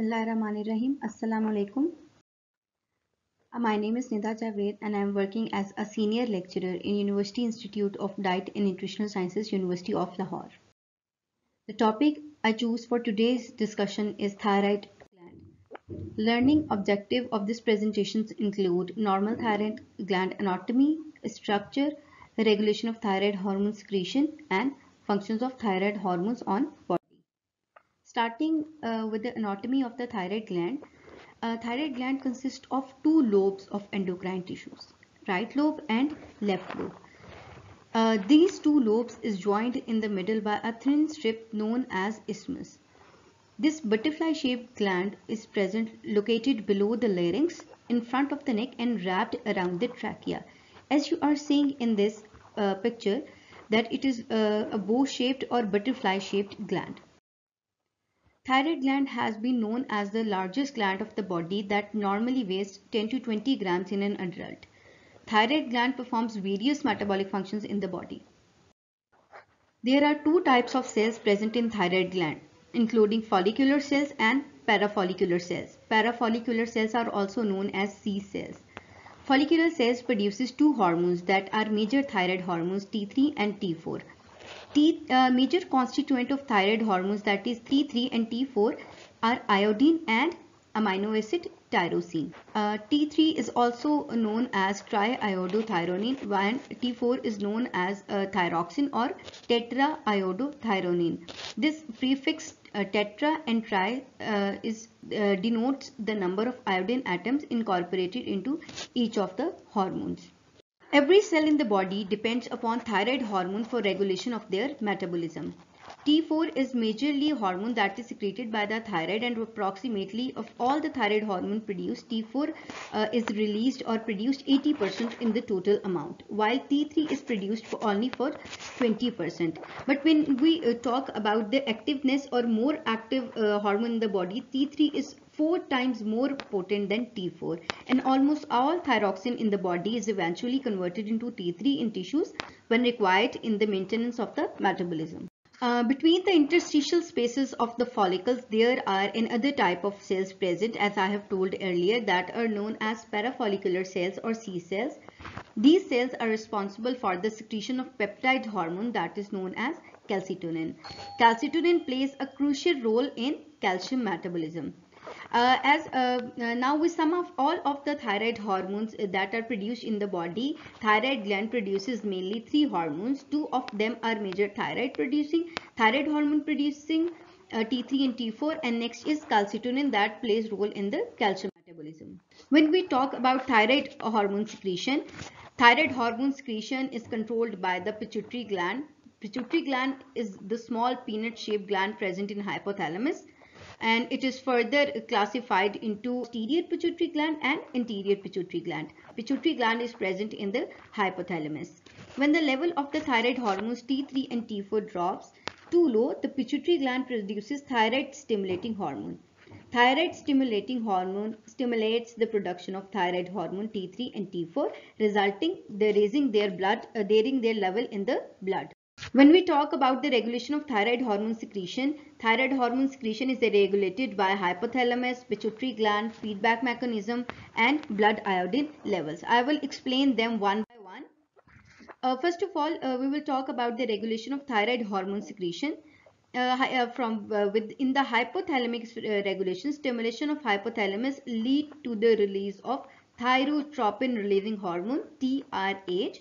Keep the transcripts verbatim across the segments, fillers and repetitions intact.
Bismillahirrahmanirrahim. Assalamu alaikum. My name is Nida Javaid and I am working as a senior lecturer in University Institute of Diet and Nutritional Sciences, University of Lahore. The topic I choose for today's discussion is thyroid gland. Learning objective of this presentation include normal thyroid gland anatomy, structure, regulation of thyroid hormone secretion and functions of thyroid hormones on body. Starting uh, with the anatomy of the thyroid gland, uh, thyroid gland consists of two lobes of endocrine tissues, right lobe and left lobe. Uh, these two lobes is joined in the middle by a thin strip known as isthmus. This butterfly-shaped gland is present located below the larynx, in front of the neck and wrapped around the trachea. As you are seeing in this uh, picture, that it is uh, a bow-shaped or butterfly-shaped gland. Thyroid gland has been known as the largest gland of the body that normally weighs ten to twenty grams in an adult. Thyroid gland performs various metabolic functions in the body. There are two types of cells present in thyroid gland, including follicular cells and parafollicular cells. Parafollicular cells are also known as C cells. Follicular cells produces two hormones that are major thyroid hormones, T three and T four. T, uh, major constituent of thyroid hormones, that is T three and T four, are iodine and amino acid tyrosine. Uh, T three is also known as triiodothyronine and T four is known as uh, thyroxine or tetraiodothyronine. This prefix uh, tetra and tri uh, is, uh, denotes the number of iodine atoms incorporated into each of the hormones. Every cell in the body depends upon thyroid hormone for regulation of their metabolism. T four is majorly a hormone that is secreted by the thyroid, and approximately of all the thyroid hormone produced, T four uh, is released or produced eighty percent in the total amount, while T three is produced for only for twenty percent. But when we uh, talk about the activeness or more active uh, hormone in the body, T three is four times more potent than T four, and almost all thyroxine in the body is eventually converted into T three in tissues when required in the maintenance of the metabolism. Uh, between the interstitial spaces of the follicles, there are another type of cells present, as I have told earlier, that are known as parafollicular cells or C cells. These cells are responsible for the secretion of peptide hormone that is known as calcitonin. Calcitonin plays a crucial role in calcium metabolism. Uh, as uh, uh, now with some of all of the thyroid hormones that are produced in the body, thyroid gland produces mainly three hormones. Two of them are major thyroid producing, thyroid hormone producing, uh, T three and T four, and next is calcitonin that plays role in the calcium metabolism. When we talk about thyroid hormone secretion, thyroid hormone secretion is controlled by the pituitary gland. Pituitary gland is the small peanut-shaped gland present in hypothalamus, and it is further classified into posterior pituitary gland and anterior pituitary gland. Pituitary gland is present in the hypothalamus. When the level of the thyroid hormones T three and T four drops too low, the pituitary gland produces thyroid stimulating hormone. Thyroid stimulating hormone stimulates the production of thyroid hormone T three and T four, resulting in raising their blood, uh, raising their level in the blood. When we talk about the regulation of thyroid hormone secretion, thyroid hormone secretion is regulated by hypothalamus, pituitary gland, feedback mechanism, and blood iodine levels. I will explain them one by one. Uh, first of all, uh, we will talk about the regulation of thyroid hormone secretion. Uh, from uh, within the hypothalamic uh, regulation, stimulation of hypothalamus lead to the release of thyrotropin-releasing hormone, T R H.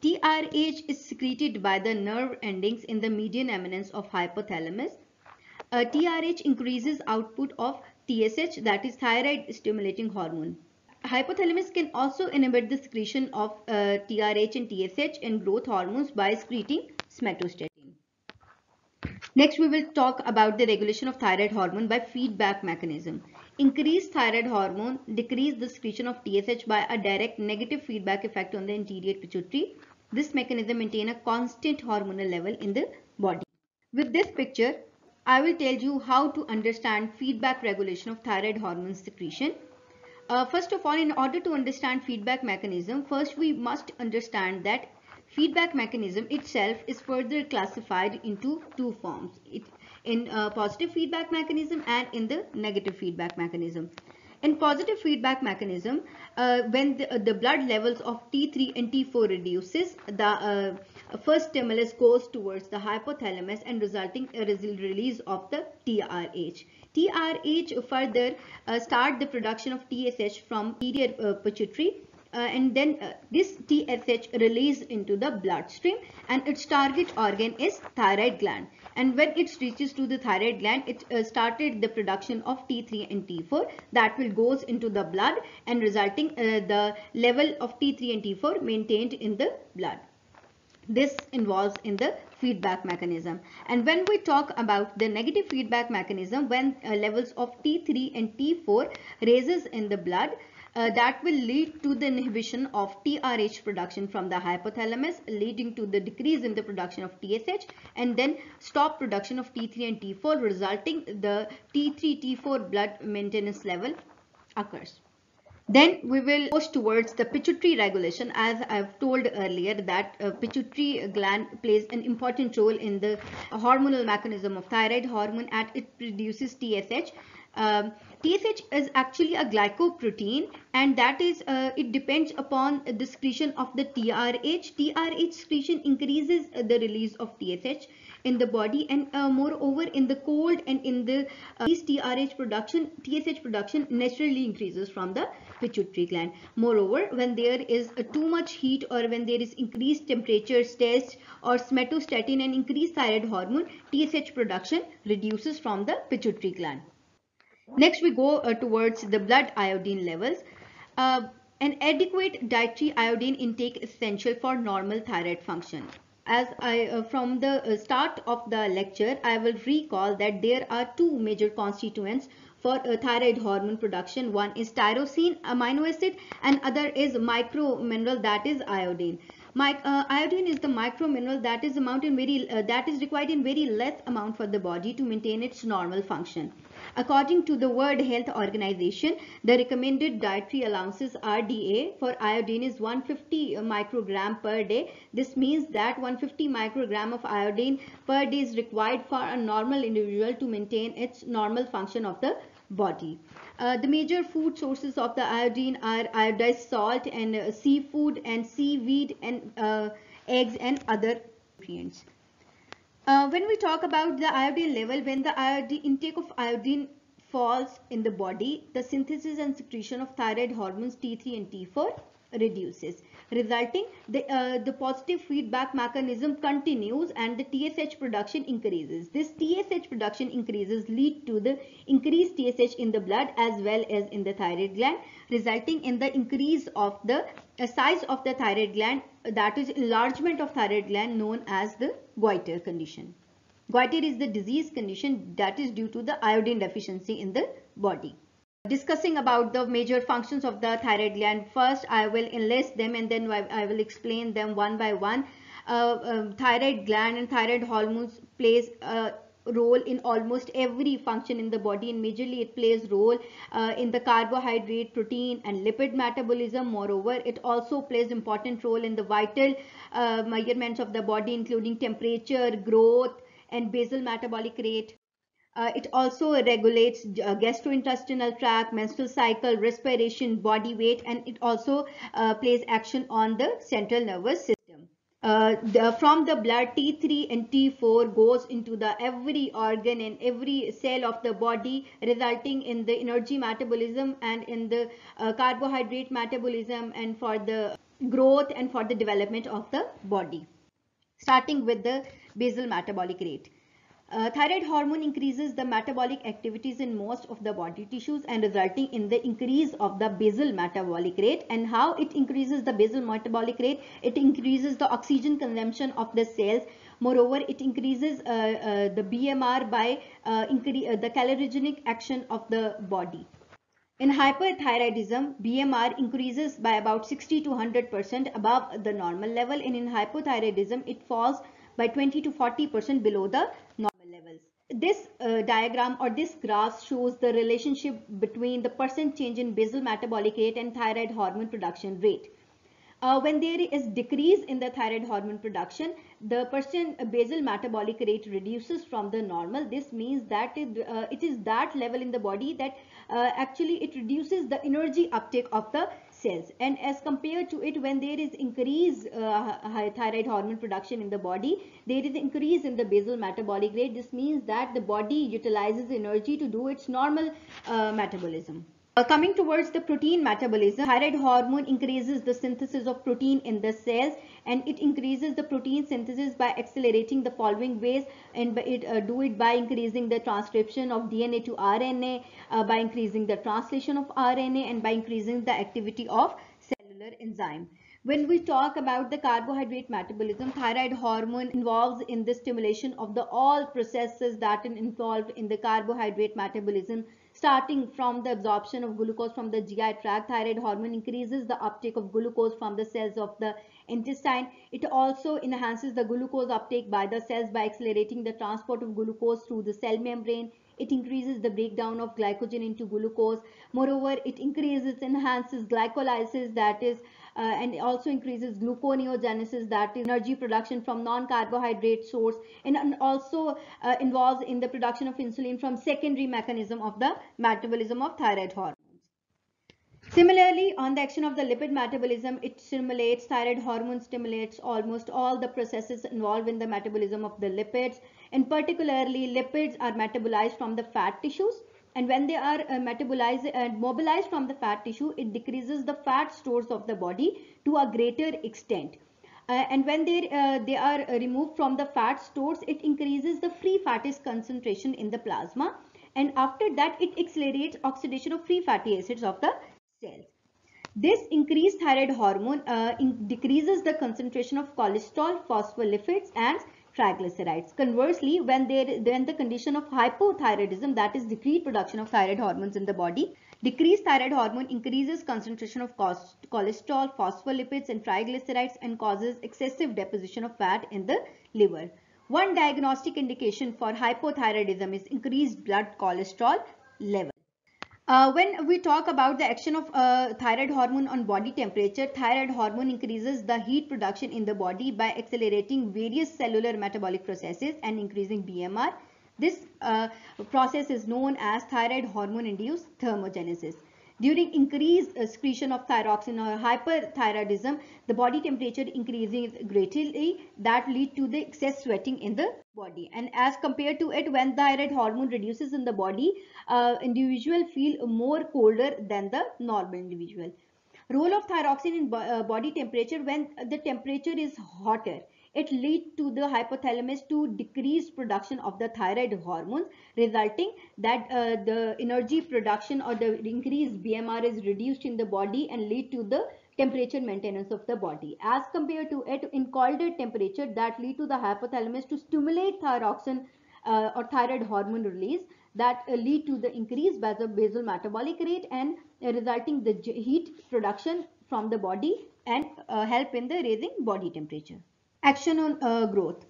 T R H is secreted by the nerve endings in the median eminence of hypothalamus. Uh, T R H increases output of T S H, that is thyroid stimulating hormone. Hypothalamus can also inhibit the secretion of uh, T R H and T S H and growth hormones by secreting somatostatin. Next, we will talk about the regulation of thyroid hormone by feedback mechanism. Increased thyroid hormone decrease the secretion of T S H by a direct negative feedback effect on the anterior pituitary. This mechanism maintains a constant hormonal level in the body. With this picture, I will tell you how to understand feedback regulation of thyroid hormone secretion. Uh, first of all, in order to understand feedback mechanism, first we must understand that feedback mechanism itself is further classified into two forms. It, in uh, positive feedback mechanism and in the negative feedback mechanism. In positive feedback mechanism, uh, when the, uh, the blood levels of T three and T four reduces, the uh, first stimulus goes towards the hypothalamus and resulting release of the T R H. T R H further uh, start the production of T S H from anterior uh, pituitary, uh, and then uh, this T S H released into the bloodstream, and its target organ is thyroid gland. And when it reaches to the thyroid gland, it uh, started the production of T three and T four that will goes into the blood, and resulting uh, the level of T three and T four maintained in the blood. This involves in the feedback mechanism. And when we talk about the negative feedback mechanism, when uh, levels of T three and T four raises in the blood, Uh, that will lead to the inhibition of T R H production from the hypothalamus, leading to the decrease in the production of T S H, and then stop production of T three and T four, resulting the T three T four blood maintenance level occurs. Then we will push towards the pituitary regulation. As I have told earlier that uh, pituitary gland plays an important role in the hormonal mechanism of thyroid hormone, and it produces T S H. Um, T S H is actually a glycoprotein, and that is uh, it depends upon the secretion of the T R H. T R H secretion increases the release of T S H in the body, and uh, moreover in the cold and in the uh, T R H production, T S H production naturally increases from the pituitary gland. Moreover, when there is uh, too much heat, or when there is increased temperature, stress, or somatostatin and increased thyroid hormone, T S H production reduces from the pituitary gland. Next we go uh, towards the blood iodine levels. Uh, an adequate dietary iodine intake is essential for normal thyroid function. As I uh, from the start of the lecture, I will recall that there are two major constituents for uh, thyroid hormone production. One is tyrosine amino acid, and other is micro mineral, that is iodine. My, uh, iodine is the micro mineral that is amount in very uh, that is required in very less amount for the body to maintain its normal function. According to the World Health Organization, the recommended dietary allowances R D A for iodine is one hundred fifty microgram per day. This means that one hundred fifty microgram of iodine per day is required for a normal individual to maintain its normal function of the body. Uh, the major food sources of the iodine are iodized salt and uh, seafood and seaweed and uh, eggs and other nutrients. Uh, when we talk about the iodine level, when the iodine, intake of iodine falls in the body, the synthesis and secretion of thyroid hormones T three and T four reduces, resulting the uh, the positive feedback mechanism continues and the T S H production increases. This T S H production increases lead to the increased T S H in the blood as well as in the thyroid gland, resulting in the increase of the uh, size of the thyroid gland, that is enlargement of thyroid gland, known as the goiter condition. Goiter is the disease condition that is due to the iodine deficiency in the body. Discussing about the major functions of the thyroid gland, first I will enlist them and then I will explain them one by one. Uh, um, thyroid gland and thyroid hormones plays a role in almost every function in the body, and majorly it plays role uh, in the carbohydrate, protein and lipid metabolism. Moreover, it also plays important role in the vital uh, measurements of the body, including temperature, growth and basal metabolic rate. Uh, it also regulates uh, gastrointestinal tract, menstrual cycle, respiration, body weight, and it also uh, plays action on the central nervous system. Uh, the, from the blood, T three and T four goes into the every organ and every cell of the body, resulting in the energy metabolism and in the uh, carbohydrate metabolism, and for the growth and for the development of the body, starting with the basal metabolic rate. Uh, thyroid hormone increases the metabolic activities in most of the body tissues, and resulting in the increase of the basal metabolic rate. And how it increases the basal metabolic rate? It increases the oxygen consumption of the cells. Moreover, it increases uh, uh, the B M R by uh, incre uh, the calorigenic action of the body. In hyperthyroidism, B M R increases by about sixty to one hundred percent above the normal level, and in hypothyroidism, it falls by twenty to forty percent below the normal. This uh, diagram or this graph shows the relationship between the percent change in basal metabolic rate and thyroid hormone production rate. Uh, when there is decrease in the thyroid hormone production, the person basal metabolic rate reduces from the normal. This means that it, uh, it is that level in the body that uh, actually it reduces the energy uptake of the cells, and as compared to it, when there is increase uh, thyroid hormone production in the body, there is increase in the basal metabolic rate. This means that the body utilizes energy to do its normal uh, metabolism. Uh, coming towards the protein metabolism, thyroid hormone increases the synthesis of protein in the cells, and it increases the protein synthesis by accelerating the following ways, and it uh, do it by increasing the transcription of D N A to R N A, uh, by increasing the translation of R N A, and by increasing the activity of cellular enzyme. When we talk about the carbohydrate metabolism, thyroid hormone involves in the stimulation of the all processes that are involved in the carbohydrate metabolism, starting from the absorption of glucose from the G I tract. Thyroid hormone increases the uptake of glucose from the cells of the intestine. It also enhances the glucose uptake by the cells by accelerating the transport of glucose through the cell membrane. It increases the breakdown of glycogen into glucose. Moreover, it increases, enhances glycolysis, that is, uh, and also increases gluconeogenesis, that is, energy production from non-carbohydrate source, and, and also uh, involves in the production of insulin from secondary mechanism of the metabolism of thyroid hormone. Similarly, on the action of the lipid metabolism, it stimulates, thyroid hormone stimulates almost all the processes involved in the metabolism of the lipids, and particularly lipids are metabolized from the fat tissues, and when they are uh, metabolized and uh, mobilized from the fat tissue, it decreases the fat stores of the body to a greater extent. Uh, and when they, uh, they are removed from the fat stores, it increases the free fatty concentration in the plasma, and after that it accelerates oxidation of free fatty acids of the cells. This increased thyroid hormone uh, in decreases the concentration of cholesterol, phospholipids, and triglycerides. Conversely, when there then the condition of hypothyroidism, that is decreased production of thyroid hormones in the body, decreased thyroid hormone increases concentration of cholesterol, phospholipids, and triglycerides, and causes excessive deposition of fat in the liver. One diagnostic indication for hypothyroidism is increased blood cholesterol level. Uh, when we talk about the action of uh, thyroid hormone on body temperature, thyroid hormone increases the heat production in the body by accelerating various cellular metabolic processes and increasing B M R. This uh, process is known as thyroid hormone-induced thermogenesis. During increased excretion of thyroxine or hyperthyroidism, the body temperature increases greatly, that leads to the excess sweating in the body. And as compared to it, when thyroid hormone reduces in the body, uh, individual feel more colder than the normal individual. Role of thyroxine in bo uh, body temperature: when the temperature is hotter, it leads to the hypothalamus to decrease production of the thyroid hormones, resulting that uh, the energy production or the increased B M R is reduced in the body and lead to the temperature maintenance of the body. As compared to it, in colder temperature, that lead to the hypothalamus to stimulate thyroxine uh, or thyroid hormone release, that uh, lead to the increased basal, basal metabolic rate and uh, resulting the heat production from the body and uh, help in the raising body temperature. Action on uh, growth.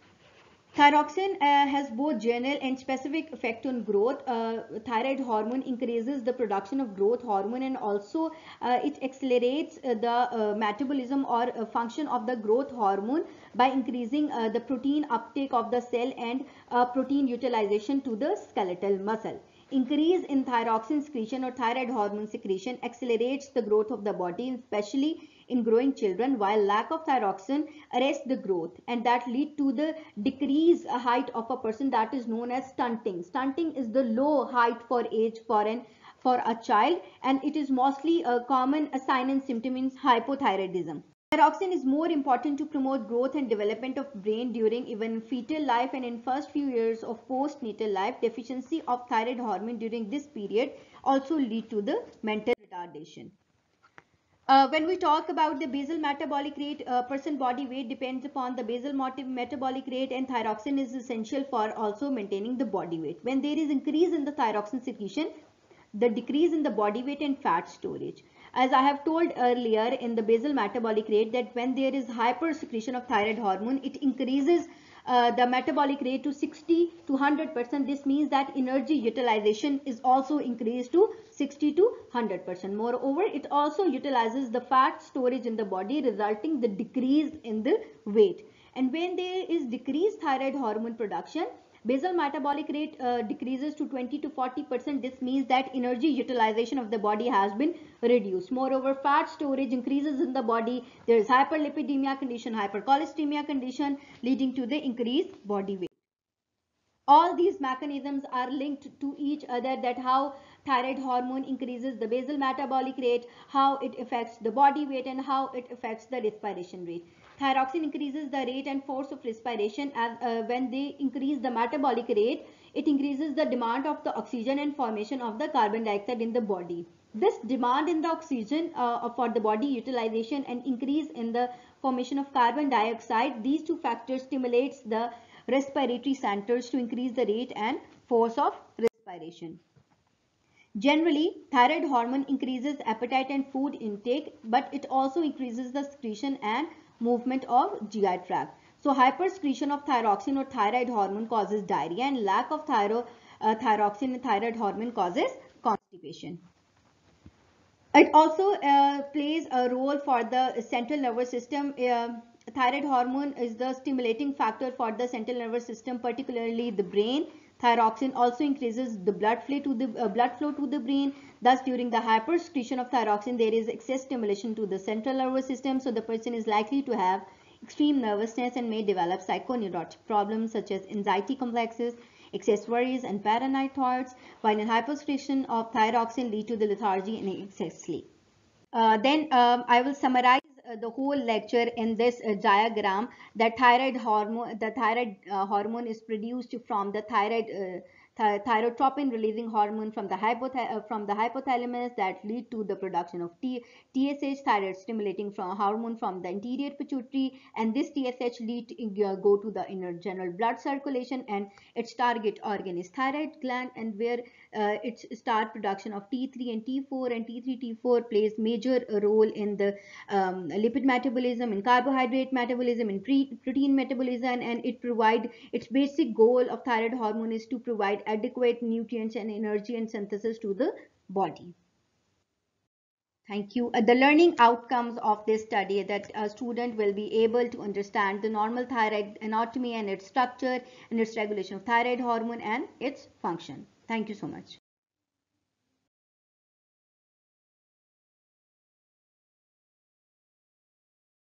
Thyroxine uh, has both general and specific effect on growth. Uh, thyroid hormone increases the production of growth hormone, and also uh, it accelerates uh, the uh, metabolism or uh, function of the growth hormone by increasing uh, the protein uptake of the cell and uh, protein utilization to the skeletal muscle. Increase in thyroxine secretion or thyroid hormone secretion accelerates the growth of the body, especially in growing children, while lack of thyroxine arrests the growth, and that lead to the decreased height of a person, that is known as stunting. Stunting is the low height for age for an for a child, and it is mostly a common a sign and symptom in hypothyroidism. Thyroxine is more important to promote growth and development of brain during even fetal life and in first few years of postnatal life. Deficiency of thyroid hormone during this period also lead to the mental retardation. Uh, when we talk about the basal metabolic rate, uh, person body weight depends upon the basal metabolic rate, and thyroxine is essential for also maintaining the body weight. When there is increase in the thyroxine secretion, the decrease in the body weight and fat storage. As I have told earlier in the basal metabolic rate, that when there is hyper secretion of thyroid hormone, it increases uh, the metabolic rate to sixty to one hundred percent. This means that energy utilization is also increased to sixty to one hundred percent. Moreover, it also utilizes the fat storage in the body, resulting the decrease in the weight. And when there is decreased thyroid hormone production, basal metabolic rate uh, decreases to twenty to forty percent. This means that energy utilization of the body has been reduced. Moreover, fat storage increases in the body. There is hyperlipidemia condition, hypercholesteremia condition, leading to the increased body weight. All these mechanisms are linked to each other, that how thyroid hormone increases the basal metabolic rate, how it affects the body weight, and how it affects the respiration rate. Thyroxine increases the rate and force of respiration. As uh, when they increase the metabolic rate, it increases the demand of the oxygen and formation of the carbon dioxide in the body. This demand in the oxygen uh, for the body utilization and increase in the formation of carbon dioxide, these two factors stimulates the respiratory centers to increase the rate and force of respiration. Generally, thyroid hormone increases appetite and food intake, but it also increases the secretion and movement of G I tract. So, hypersecretion of thyroxine or thyroid hormone causes diarrhea, and lack of thyro, uh, thyroxine and thyroid hormone causes constipation. It also uh, plays a role for the central nervous system. Uh, thyroid hormone is the stimulating factor for the central nervous system, particularly the brain. Thyroxine also increases the blood flow to the uh, blood flow to the brain. Thus, during the hypersecretion of thyroxine, there is excess stimulation to the central nervous system. So, the person is likely to have extreme nervousness and may develop psychoneurotic problems such as anxiety complexes, excess worries, and paranoid thoughts. While in hypersecretion of thyroxine, lead to the lethargy and excess sleep. Uh, then uh, I will summarize the whole lecture in this uh, diagram. That thyroid hormone, the thyroid uh, hormone is produced from the thyroid uh, th thyrotropin-releasing hormone from the hypoth uh, from the hypothalamus, that lead to the production of T TSH, thyroid stimulating from hormone from the anterior pituitary, and this T S H lead to, uh, go to the inner general blood circulation, and its target organ is thyroid gland, and where uh, its start production of T three and T four, and T three T four plays major role in the um, lipid metabolism, in carbohydrate metabolism, in pre protein metabolism, and it provide its basic goal of thyroid hormone is to provide adequate nutrients and energy and synthesis to the body. Thank you. Uh, the learning outcomes of this study, that a student will be able to understand the normal thyroid anatomy and its structure, and its regulation of thyroid hormone and its function. Thank you so much.